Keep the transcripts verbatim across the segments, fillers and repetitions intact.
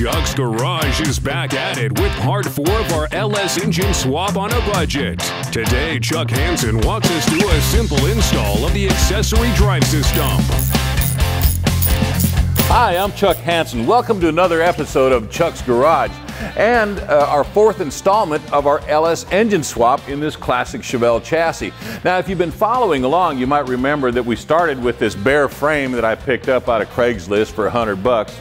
Chuck's Garage is back at it with part four of our L S engine swap on a budget. Today, Chuck Hanson walks us through a simple install of the accessory drive system. Hi, I'm Chuck Hanson. Welcome to another episode of Chuck's Garage and uh, our fourth installment of our L S engine swap in this classic Chevelle chassis. Now, if you've been following along, you might remember that we started with this bare frame that I picked up out of Craigslist for a hundred bucks.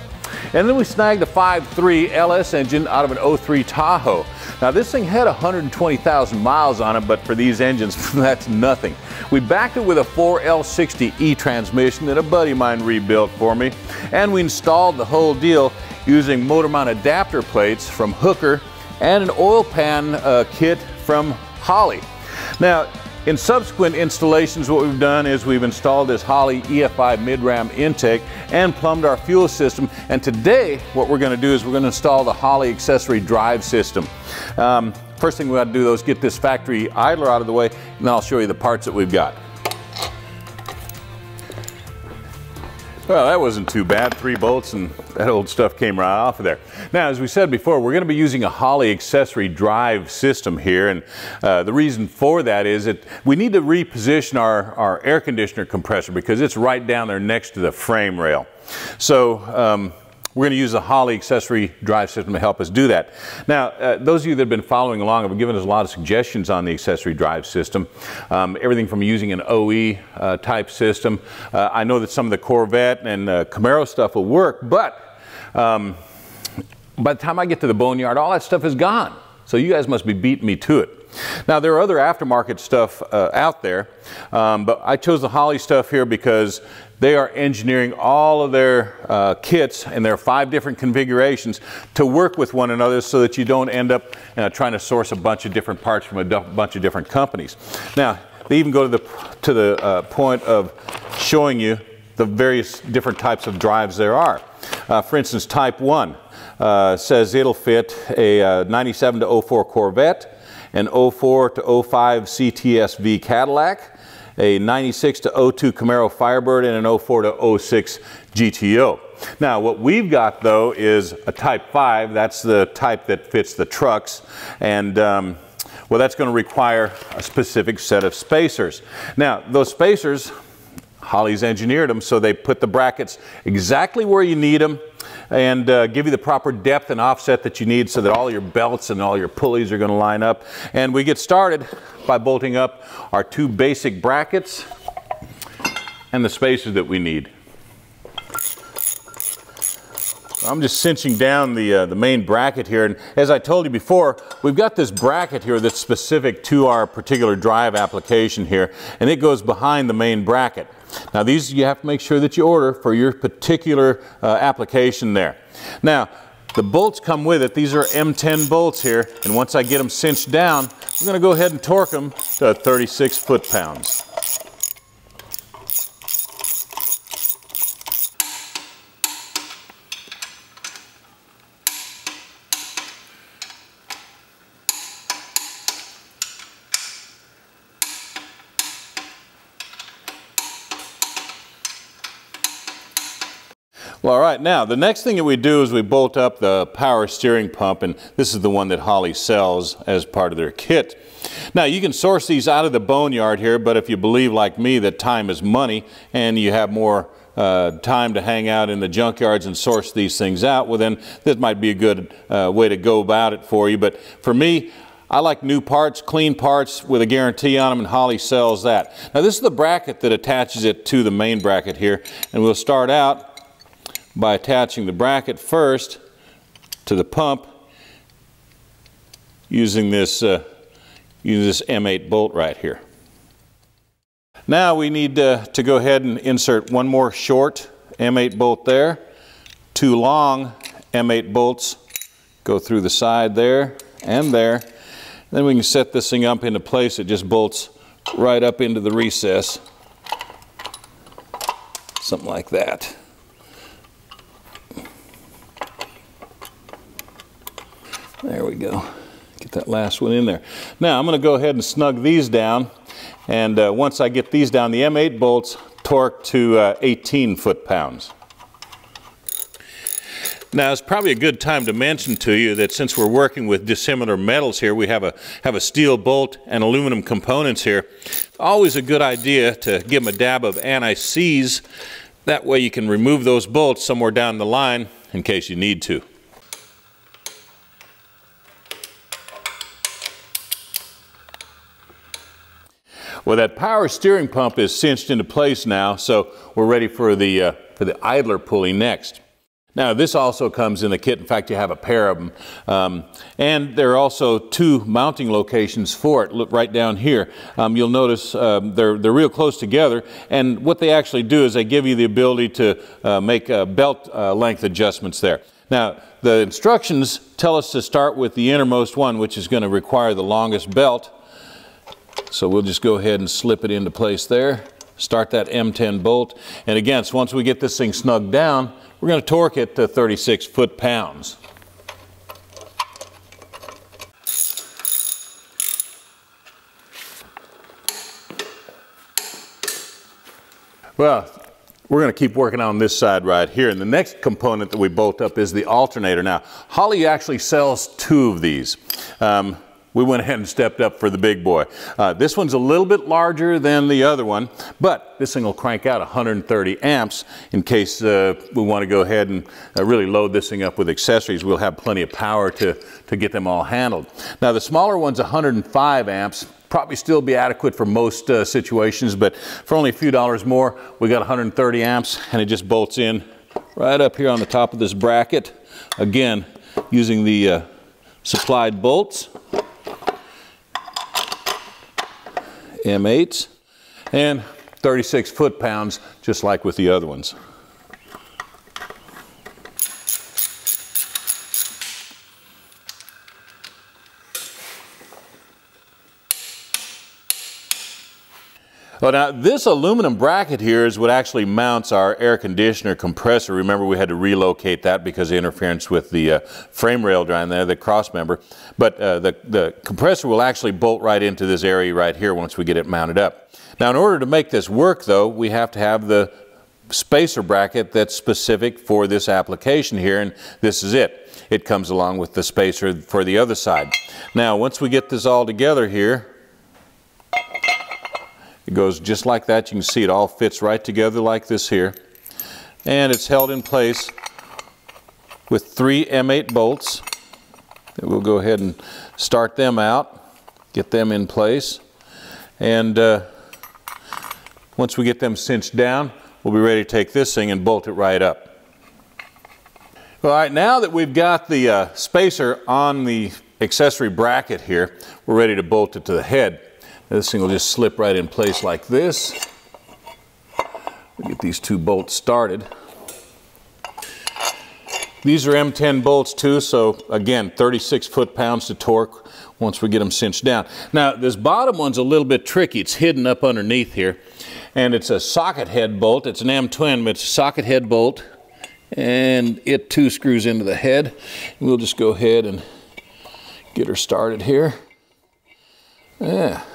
And then we snagged a five three L S engine out of an oh three Tahoe. Now this thing had one hundred twenty thousand miles on it, but for these engines, that's nothing. We backed it with a four L sixty E transmission that a buddy of mine rebuilt for me, and we installed the whole deal using motor mount adapter plates from Hooker and an oil pan uh, kit from Holley. Now, in subsequent installations, what we've done is we've installed this Holley E F I mid-ram intake and plumbed our fuel system. And today, what we're going to do is we're going to install the Holley accessory drive system. Um, first thing we got to do, though, is get this factory idler out of the way, and I'll show you the parts that we've got. Well, that wasn't too bad. Three bolts and that old stuff came right off of there. Now, as we said before, we're going to be using a Holley accessory drive system here, and uh, the reason for that is that we need to reposition our, our air conditioner compressor because it's right down there next to the frame rail. So um, we're going to use the Holley accessory drive system to help us do that. Now, uh, those of you that have been following along have given us a lot of suggestions on the accessory drive system. Um, everything from using an O E uh, type system. Uh, I know that some of the Corvette and uh, Camaro stuff will work, but um, by the time I get to the boneyard, all that stuff is gone. So you guys must be beating me to it. Now, there are other aftermarket stuff uh, out there, um, but I chose the Holley stuff here because they are engineering all of their uh, kits, and there are five different configurations, to work with one another so that you don't end up uh, trying to source a bunch of different parts from a bunch of different companies. Now, they even go to the, to the uh, point of showing you the various different types of drives there are. Uh, for instance, Type one uh, says it'll fit a uh, ninety-seven to oh four Corvette, an oh four to oh five C T S V Cadillac, a ninety-six to oh two Camaro Firebird, and an oh four to oh six G T O. Now, what we've got, though, is a Type five. That's the type that fits the trucks, and um, well, that's going to require a specific set of spacers. Now, those spacers, Holley's engineered them, so they put the brackets exactly where you need them and uh, give you the proper depth and offset that you need so that all your belts and all your pulleys are going to line up. And we get started by bolting up our two basic brackets and the spacers that we need. I'm just cinching down the, uh, the main bracket here, and as I told you before, we've got this bracket here that's specific to our particular drive application here, and it goes behind the main bracket. Now, these you have to make sure that you order for your particular uh, application there. Now, the bolts come with it. These are M ten bolts here, and once I get them cinched down, I'm going to go ahead and torque them to thirty-six foot-pounds. Well, all right, now the next thing that we do is we bolt up the power steering pump, and this is the one that Holley sells as part of their kit. Now, you can source these out of the boneyard here, but if you believe like me that time is money and you have more uh, time to hang out in the junkyards and source these things out, well then this might be a good uh, way to go about it for you. But for me, I like new parts, clean parts with a guarantee on them, and Holley sells that. Now, this is the bracket that attaches it to the main bracket here, and we'll start out by attaching the bracket first to the pump using this, uh, using this M eight bolt right here. Now we need uh, to go ahead and insert one more short M eight bolt there, two long M eight bolts go through the side there and there. Then we can set this thing up into place. It just bolts right up into the recess, something like that. There we go. Get that last one in there. Now I'm going to go ahead and snug these down, and uh, once I get these down, the M eight bolts torque to uh, eighteen foot-pounds. Now, it's probably a good time to mention to you that since we're working with dissimilar metals here, we have a, have a steel bolt and aluminum components here. Always a good idea to give them a dab of anti-seize. That way you can remove those bolts somewhere down the line in case you need to. Well, that power steering pump is cinched into place now, so we're ready for the, uh, for the idler pulley next. Now, this also comes in the kit. In fact, you have a pair of them. Um, and there are also two mounting locations for it. Look right down here. Um, you'll notice um, they're, they're real close together. And what they actually do is they give you the ability to uh, make uh, belt uh, length adjustments there. Now, the instructions tell us to start with the innermost one, which is going to require the longest belt. So we'll just go ahead and slip it into place there. Start that M ten bolt. And again, so once we get this thing snugged down, we're going to torque it to thirty-six foot-pounds. Well, we're going to keep working on this side right here. And the next component that we bolt up is the alternator. Now, Holley actually sells two of these. Um, We went ahead and stepped up for the big boy. Uh, this one's a little bit larger than the other one, but this thing will crank out one hundred thirty amps in case uh, we want to go ahead and uh, really load this thing up with accessories. We'll have plenty of power to, to get them all handled. Now, the smaller one's one hundred five amps. Probably still be adequate for most uh, situations, but for only a few dollars more, we got one hundred thirty amps, and it just bolts in right up here on the top of this bracket. Again, using the uh, supplied bolts. M eights, and thirty-six foot-pounds, just like with the other ones. Well, now, this aluminum bracket here is what actually mounts our air conditioner compressor. Remember, we had to relocate that because of interference with the uh, frame rail down there, the cross member. But uh, the, the compressor will actually bolt right into this area right here once we get it mounted up. Now, in order to make this work, though, we have to have the spacer bracket that's specific for this application here, and this is it. It comes along with the spacer for the other side. Now, once we get this all together here, it goes just like that. You can see it all fits right together like this here. And it's held in place with three M eight bolts. We'll go ahead and start them out, get them in place. And uh, once we get them cinched down, we'll be ready to take this thing and bolt it right up. All right, now that we've got the uh, spacer on the accessory bracket here, we're ready to bolt it to the head. This thing will just slip right in place like this. We'll get these two bolts started. These are M ten bolts too, so again, thirty-six foot-pounds to torque once we get them cinched down. Now, this bottom one's a little bit tricky. It's hidden up underneath here, and it's a socket head bolt. It's an M twin, but it's a socket head bolt, and it too screws into the head. We'll just go ahead and get her started here. Yeah.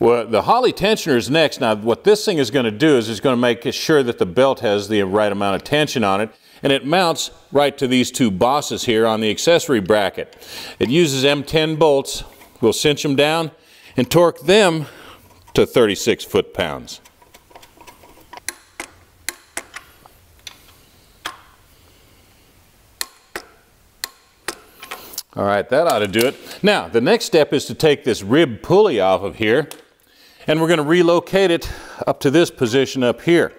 Well, the Holley tensioner is next. Now, what this thing is going to do is it's going to make sure that the belt has the right amount of tension on it, and it mounts right to these two bosses here on the accessory bracket. It uses M ten bolts. We'll cinch them down and torque them to thirty-six foot-pounds. All right, that ought to do it. Now, the next step is to take this rib pulley off of here, and we're going to relocate it up to this position up here.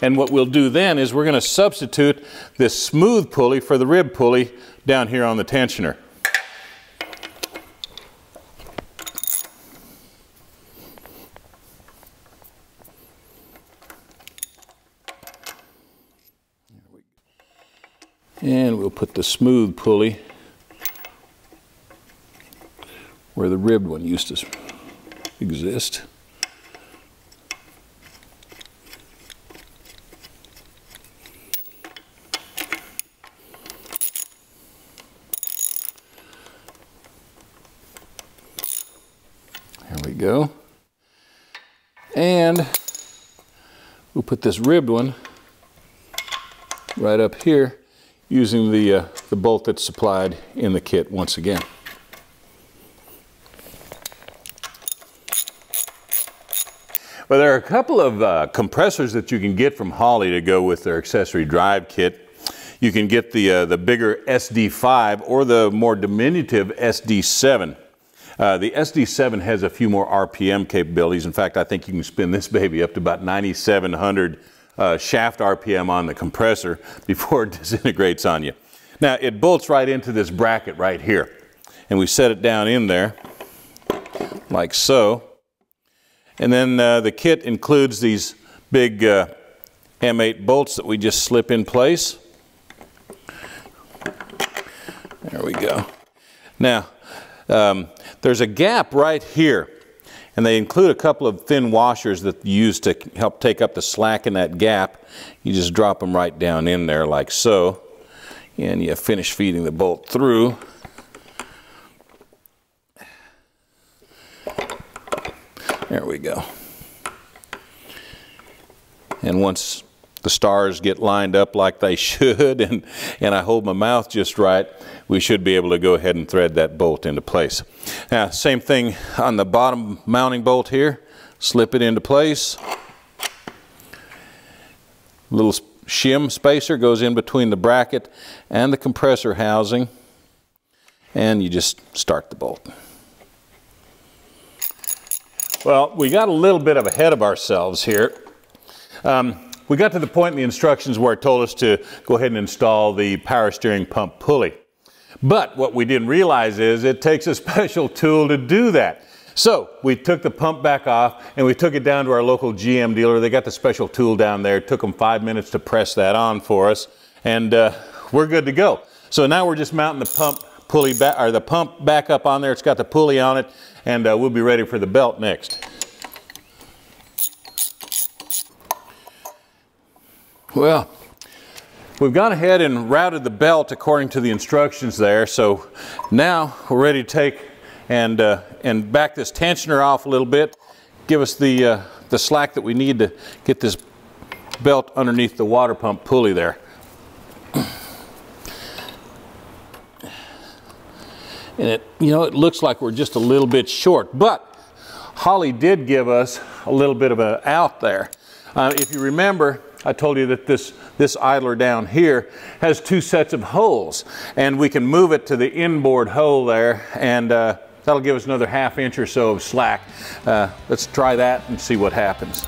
And what we'll do then is we're going to substitute this smooth pulley for the rib pulley down here on the tensioner. And we'll put the smooth pulley where the ribbed one used to exist. There we go. And We'll put this ribbed one right up here using the, uh, the bolt that's supplied in the kit once again. Well, there are a couple of uh, compressors that you can get from Holley to go with their accessory drive kit. You can get the, uh, the bigger S D five or the more diminutive S D seven. Uh, the S D seven has a few more R P M capabilities. In fact, I think you can spin this baby up to about ninety-seven hundred uh, shaft R P M on the compressor before it disintegrates on you. Now, it bolts right into this bracket right here. And we set it down in there, like so. And then uh, the kit includes these big uh, M eight bolts that we just slip in place. There we go. Now, um, there's a gap right here, and they include a couple of thin washers that you use to help take up the slack in that gap. You just drop them right down in there like so, and you finish feeding the bolt through. There we go. And once the stars get lined up like they should, and, and I hold my mouth just right, we should be able to go ahead and thread that bolt into place. Now, same thing on the bottom mounting bolt here. Slip it into place. Little shim spacer goes in between the bracket and the compressor housing, and you just start the bolt. Well, we got a little bit of ahead of ourselves here. Um, We got to the point in the instructions where it told us to go ahead and install the power steering pump pulley. But what we didn't realize is it takes a special tool to do that. So we took the pump back off and we took it down to our local G M dealer. They got the special tool down there. It took them five minutes to press that on for us, and uh, we're good to go. So now we're just mounting the pump pulley back, or the pump back up on there. It's got the pulley on it, and uh, we'll be ready for the belt next. Well, we've gone ahead and routed the belt according to the instructions there, so now we're ready to take and, uh, and back this tensioner off a little bit, give us the, uh, the slack that we need to get this belt underneath the water pump pulley there. And it, you know, it looks like we're just a little bit short, but Holley did give us a little bit of an out there. Uh, if you remember, I told you that this, this idler down here has two sets of holes, and we can move it to the inboard hole there, and uh, that'll give us another half inch or so of slack. Uh, let's try that and see what happens.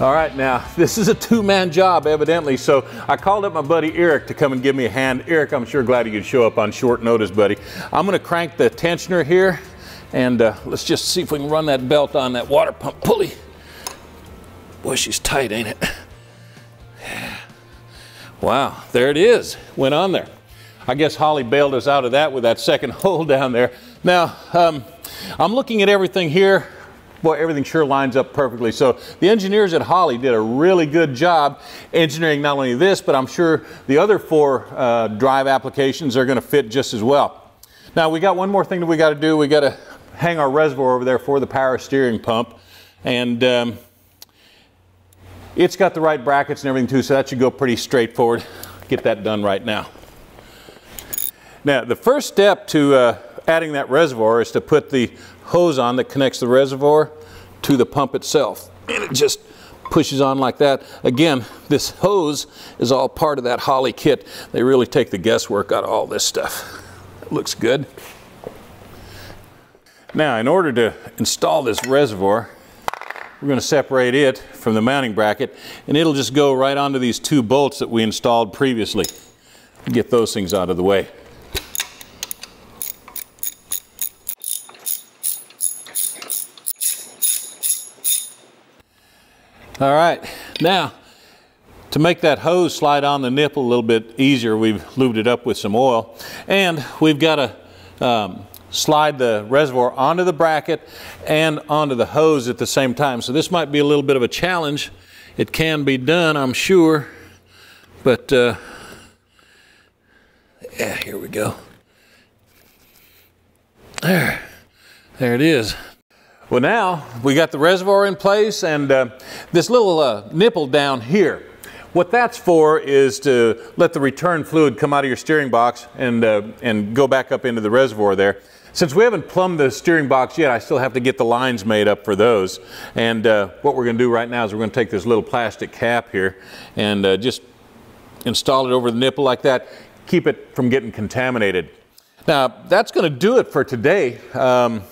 All right, now, this is a two-man job, evidently, so I called up my buddy Eric to come and give me a hand. Eric, I'm sure glad you could show up on short notice, buddy. I'm gonna crank the tensioner here, and uh, let's just see if we can run that belt on that water pump pulley. Boy, she's tight, ain't it? Wow, there it is, went on there. I guess Holley bailed us out of that with that second hole down there. Now, um, I'm looking at everything here. Boy, everything sure lines up perfectly. So the engineers at Holley did a really good job engineering not only this, but I'm sure the other four uh, drive applications are gonna fit just as well. Now, we got one more thing that we gotta do. We gotta hang our reservoir over there for the power steering pump. And um, it's got the right brackets and everything too, so that should go pretty straightforward. Get that done right now. Now, the first step to uh, adding that reservoir is to put the hose on that connects the reservoir to the pump itself. And it just pushes on like that. Again, this hose is all part of that Holley kit. They really take the guesswork out of all this stuff. It looks good. Now, in order to install this reservoir, we're going to separate it from the mounting bracket, and it'll just go right onto these two bolts that we installed previously. Get those things out of the way. All right, now to make that hose slide on the nipple a little bit easier, we've lubed it up with some oil, and we've got a um, slide the reservoir onto the bracket and onto the hose at the same time. So this might be a little bit of a challenge. It can be done, I'm sure, but uh, yeah, here we go. There, there it is. Well, now we got the reservoir in place, and uh, this little uh, nipple down here, what that's for is to let the return fluid come out of your steering box and, uh, and go back up into the reservoir there. Since we haven't plumbed the steering box yet, I still have to get the lines made up for those. And uh, what we're going to do right now is we're going to take this little plastic cap here and uh, just install it over the nipple like that, keep it from getting contaminated. Now, that's going to do it for today. Um,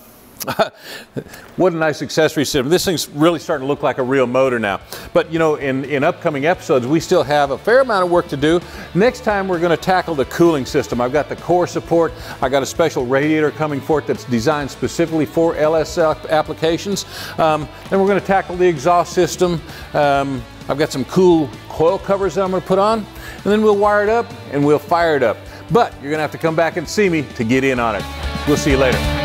What a nice accessory system. This thing's really starting to look like a real motor now. But you know, in, in upcoming episodes, we still have a fair amount of work to do. Next time, we're going to tackle the cooling system. I've got the core support. I've got a special radiator coming for it that's designed specifically for L S applications. Um, and we're going to tackle the exhaust system. Um, I've got some cool coil covers that I'm going to put on. And then we'll wire it up and we'll fire it up. But you're going to have to come back and see me to get in on it. We'll see you later.